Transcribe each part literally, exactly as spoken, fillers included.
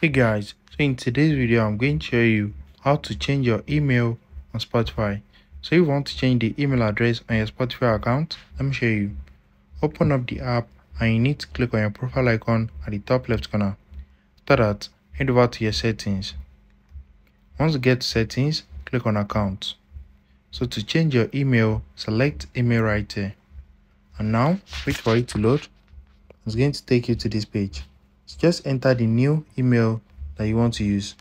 Hey guys, so in today's video I'm going to show you how to change your email on Spotify. So if you want to change the email address on your Spotify account, let me show you. Open up the app and you need to click on your profile icon at the top left corner. After that, head over to your settings. Once you get to settings, click on account. So to change your email, select email right here. And now wait for it to load. It's going to take you to this page. So just enter the new email that you want to use.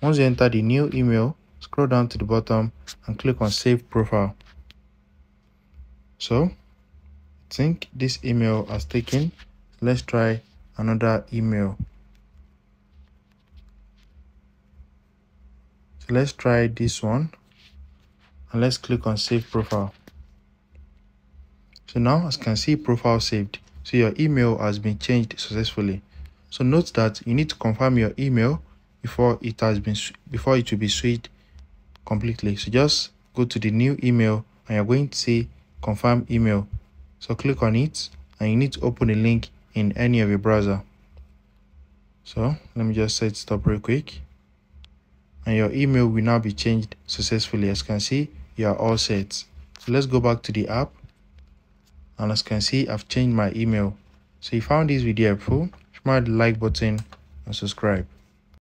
Once you enter the new email, scroll down to the bottom and click on Save Profile. So, I think this email has taken. Let's try another email. So let's try this one and let's click on Save Profile. So now, as you can see, profile saved. So your email has been changed successfully. So note that you need to confirm your email before it has been before it will be switched completely. So just go to the new email and you're going to see confirm email. So click on it and you need to open a link in any of your browser. So let me just set stop real quick. And your email will now be changed successfully. As you can see, you are all set. So let's go back to the app. And as you can see, I've changed my email. So if you found this video helpful, smash the like button and subscribe.